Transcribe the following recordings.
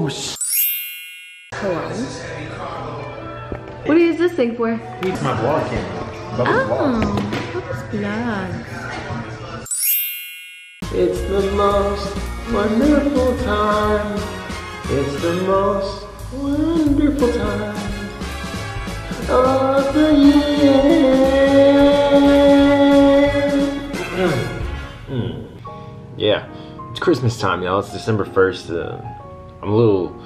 gross. Hello. What do you use this thing for? It's my vlog camera. Bubba's vlog. It's the most wonderful time. It's the most wonderful time of the year. Yeah, it's Christmas time, y'all. It's December 1st. I'm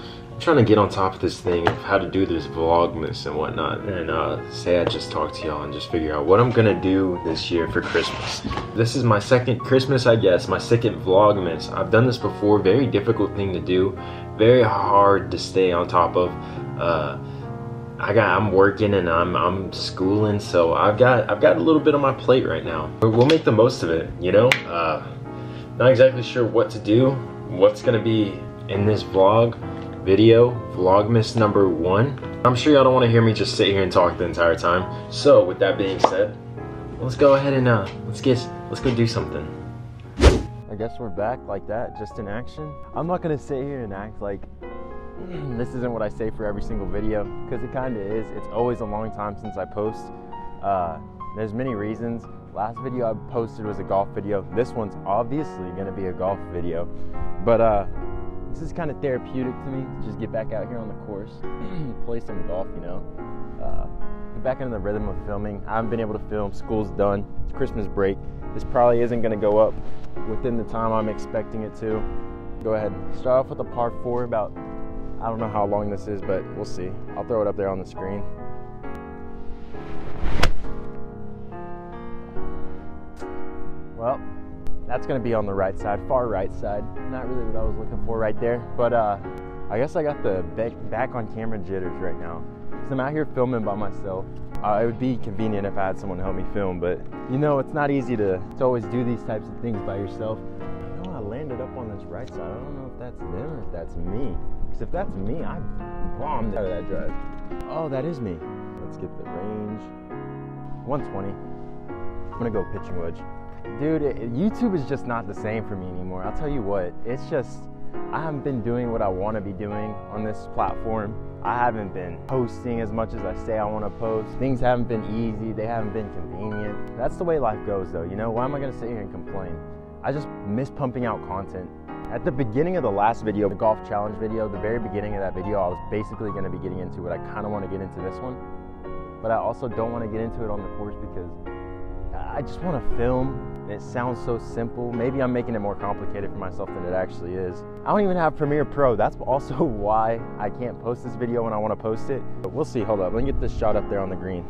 trying to get on top of this thing of how to do this vlogmas and whatnot. And say I just talked to y'all and just figure out what I'm gonna do this year for Christmas. This is my second Christmas, I guess, my second vlogmas. I've done this before, very difficult thing to do, very hard to stay on top of. I'm working and I'm schooling, so I've got a little bit on my plate right now. But we'll make the most of it, you know. Not exactly sure what to do, what's gonna be in this vlogmas number 1. I'm sure y'all don't want to hear me just sit here and talk the entire time. So with that being said, let's go ahead and let's go do something. I guess we're back like that, just in action. I'm not gonna sit here and act like this isn't what I say for every single video, because it kind of is. It's always a long time since I post. There's many reasons. Last video I posted was a golf video. This one's obviously gonna be a golf video, but this is kind of therapeutic to me, to just get back out here on the course, play some golf, you know, get back into the rhythm of filming. I haven't been able to film. School's done. It's Christmas break. This probably isn't going to go up within the time I'm expecting it to. Go ahead and start off with a par 4 about, I don't know how long this is, but we'll see. I'll throw it up there on the screen. Well, that's gonna be on the right side, far right side. Not really what I was looking for right there, but I guess I got the back on camera jitters right now, because I'm out here filming by myself. It would be convenient if I had someone help me film, but you know, it's not easy to always do these types of things by yourself. I know I landed up on this right side. I don't know if that's them or if that's me, because if that's me, I bombed out of that drive. Oh, that is me. Let's get the range. 120. I'm gonna go pitching wedge. Dude, YouTube is just not the same for me anymore. I'll tell you what, it's just, I haven't been doing what I want to be doing on this platform. I haven't been posting as much as I say I want to post. Things haven't been easy, they haven't been convenient. That's the way life goes though, you know? Why am I going to sit here and complain? I just miss pumping out content. At the beginning of the last video, the golf challenge video, the very beginning of that video, I was basically going to be getting into what I kind of want to get into this one. But I also don't want to get into it on the course because I just want to film. It sounds so simple. Maybe I'm making it more complicated for myself than it actually is. I don't even have Premiere Pro. That's also why I can't post this video when I want to post it. But we'll see. Hold up. Let me get this shot up there on the green.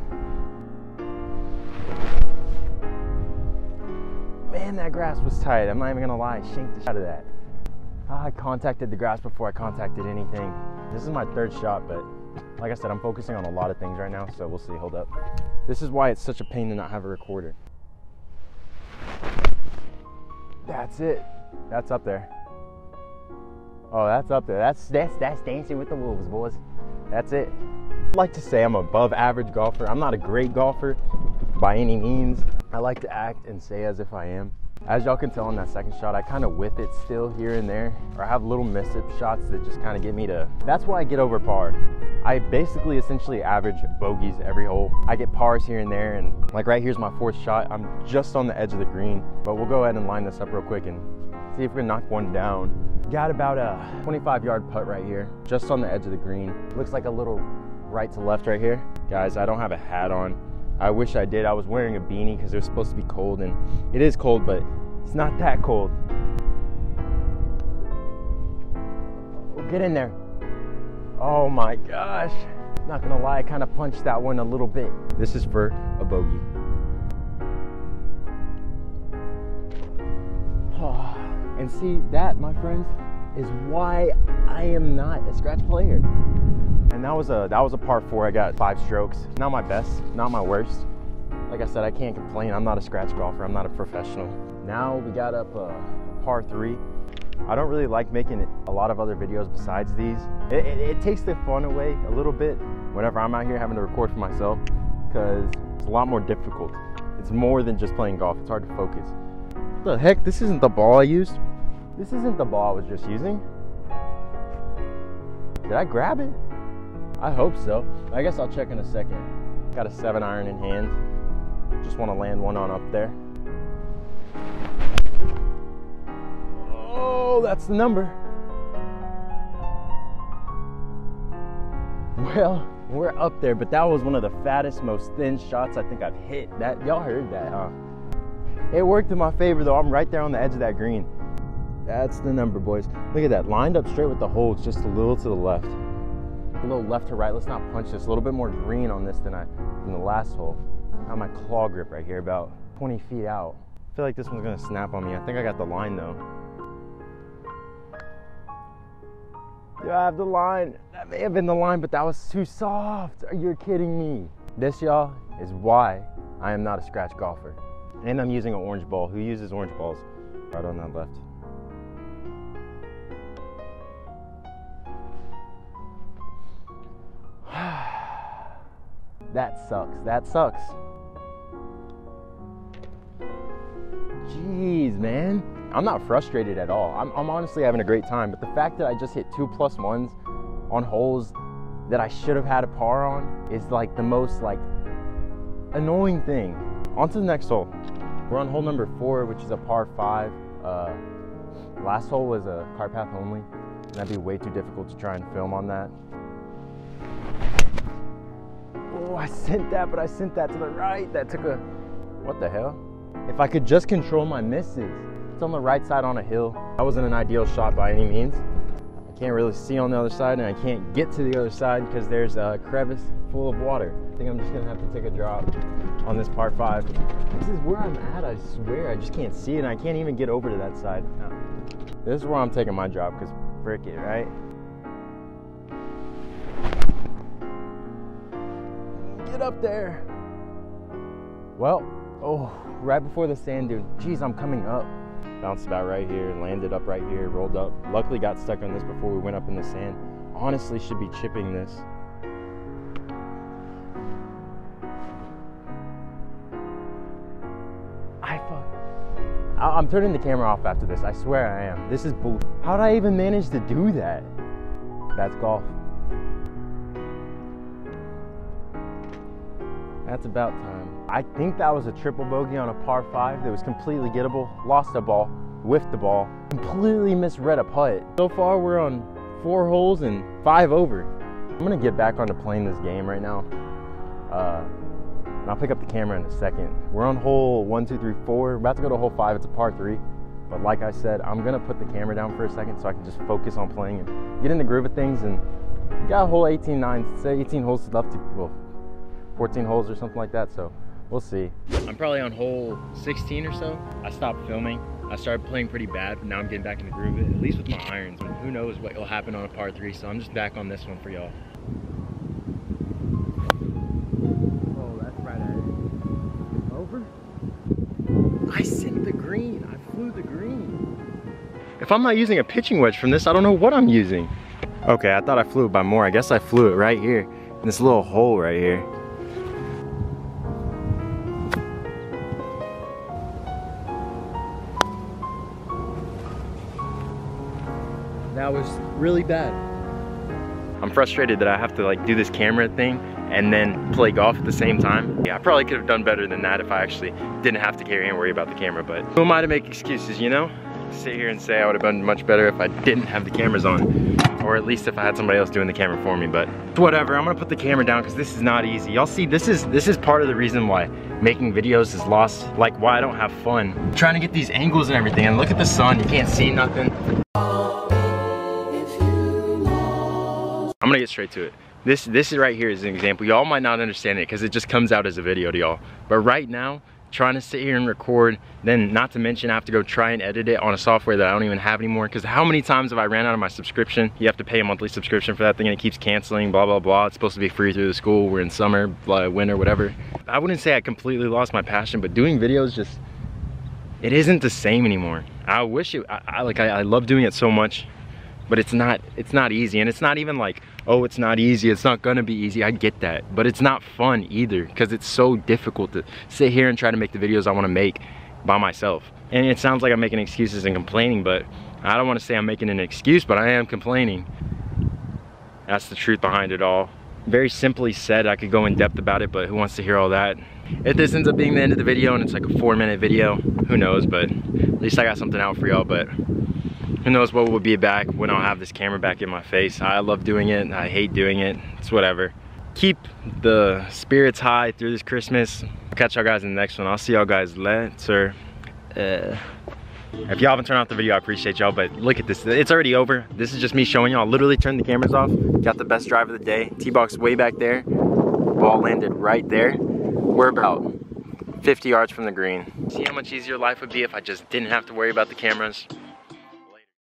Man, that grass was tight. I'm not even going to lie. I shanked the shit out of that. I contacted the grass before I contacted anything. This is my third shot, but like I said, I'm focusing on a lot of things right now. So we'll see. Hold up. This is why it's such a pain to not have a recorder. That's it. That's up there. Oh, that's up there. That's Dancing with the Wolves, boys. That's it. I'd like to say I'm an above average golfer. I'm not a great golfer by any means. I like to act and say as if I am. As y'all can tell on that second shot, I kind of whiff it still here and there, or I have little miss-up shots that just kind of get me to, that's why I get over par. I basically essentially average bogeys every hole. I get pars here and there, and like right here's my fourth shot. I'm just on the edge of the green, but we'll go ahead and line this up real quick and see if we can knock one down. Got about a 25-yard putt right here, just on the edge of the green. Looks like a little right to left right here. Guys, I don't have a hat on. I wish I did. I was wearing a beanie because it was supposed to be cold, and it is cold, but it's not that cold. Oh, get in there. Oh my gosh. Not gonna lie, I kind of punched that one a little bit. This is for a bogey. Oh, and see, that, my friends, is why I am not a scratch player. And that was a par 4. I got 5 strokes. Not my best, not my worst. Like I said, I can't complain. I'm not a scratch golfer. I'm not a professional. Now we got up a par 3. I don't really like making a lot of other videos besides these. It takes the fun away a little bit whenever I'm out here having to record for myself, because it's a lot more difficult. It's more than just playing golf. It's hard to focus. What the heck? This isn't the ball I used. This isn't the ball I was just using. Did I grab it? I hope so. I guess I'll check in a second. Got a 7-iron in hand. Just want to land one on up there. Oh, that's the number. Well, we're up there, but that was one of the fattest, most thin shots I think I've hit. That, y'all heard that, huh? It worked in my favor though. I'm right there on the edge of that green. That's the number, boys. Look at that, lined up straight with the hole. It's just a little to the left. A little left to right. Let's not punch this. A little bit more green on this than the last hole. Got my claw grip right here, about 20 feet out. I feel like this one's gonna snap on me. I think I got the line though. Yeah, I have the line. That may have been the line, but that was too soft. Are you kidding me? This, y'all, is why I am not a scratch golfer. And I'm using an orange ball. Who uses orange balls? Right on that left. That sucks. That sucks. Jeez, man. I'm not frustrated at all. I'm honestly having a great time, but the fact that I just hit 2 plus 1s on holes that I should have had a par on is like the most like annoying thing. On to the next hole. We're on hole number 4, which is a par 5. Last hole was a car path only. And that'd be way too difficult to try and film on that. Oh, I sent that, but I sent that to the right. That took a, what the hell? If I could just control my misses. It's on the right side on a hill. That wasn't an ideal shot by any means. I can't really see on the other side, and I can't get to the other side because there's a crevice full of water. I think I'm just gonna have to take a drop on this par 5. This is where I'm at, I swear. I just can't see it, and I can't even get over to that side. No. This is where I'm taking my drop because frick it, right? Get up there. Well, oh, right before the sand dune. Jeez, I'm coming up. Bounced about right here and landed up right here, rolled up. Luckily got stuck on this before we went up in the sand. Honestly should be chipping this. I'm turning the camera off after this. I swear I am. This is bull. How'd I even manage to do that? That's golf. That's about time. I think that was a triple bogey on a par 5 that was completely gettable. Lost a ball, whiffed the ball, completely misread a putt. So far we're on 4 holes and 5 over. I'm gonna get back onto playing this game right now. And I'll pick up the camera in a second. We're on hole 1, 2, 3, 4. We're about to go to hole 5, it's a par 3. But like I said, I'm gonna put the camera down for a second so I can just focus on playing and get in the groove of things. And we got hole 18, 9, say 18 holes left to, well, 14 holes or something like that, so we'll see. I'm probably on hole 16 or so. I stopped filming. I started playing pretty bad, but now I'm getting back in the groove, at least with my irons. And who knows what will happen on a par 3, so I'm just back on this one for y'all. Oh, that's right at it. Over? I sent the green. I flew the green. If I'm not using a pitching wedge from this, I don't know what I'm using. Okay, I thought I flew it by more. I guess I flew it right here, in this little hole right here. That was really bad. I'm frustrated that I have to like do this camera thing and then play golf at the same time. Yeah, I probably could have done better than that if I actually didn't have to carry and worry about the camera, but who am I to make excuses, you know? Sit here and say I would have done much better if I didn't have the cameras on, or at least if I had somebody else doing the camera for me, but whatever. I'm gonna put the camera down because this is not easy. Y'all see, this is part of the reason why making videos is lost, like why I don't have fun. I'm trying to get these angles and everything, and look at the sun, you can't see nothing. I'm gonna get straight to it. This right here is an example. Y'all might not understand it because it just comes out as a video to y'all. But right now, trying to sit here and record, then not to mention I have to go try and edit it on a software that I don't even have anymore, because how many times have I ran out of my subscription? You have to pay a monthly subscription for that thing and it keeps canceling, blah, blah, blah. It's supposed to be free through the school. We're in summer, blah, winter, whatever. I wouldn't say I completely lost my passion, but doing videos just, it isn't the same anymore. I wish it, I love doing it so much. But it's not easy, and it's not even like, oh, it's not easy, it's not gonna be easy, I get that. But it's not fun either, because it's so difficult to sit here and try to make the videos I wanna make by myself. And it sounds like I'm making excuses and complaining, but I don't wanna say I'm making an excuse, but I am complaining. That's the truth behind it all. Very simply said, I could go in depth about it, but who wants to hear all that? If this ends up being the end of the video and it's like a 4-minute video, who knows, but at least I got something out for y'all. But who knows what will be back when I'll have this camera back in my face. I love doing it, I hate doing it, it's whatever. Keep the spirits high through this Christmas. I'll catch y'all guys in the next one. I'll see y'all guys later. If y'all haven't turned off the video, I appreciate y'all, but look at this, it's already over. This is just me showing y'all. Literally turned the cameras off, got the best drive of the day. T-box way back there, ball landed right there. We're about 50 yards from the green. See how much easier life would be if I just didn't have to worry about the cameras.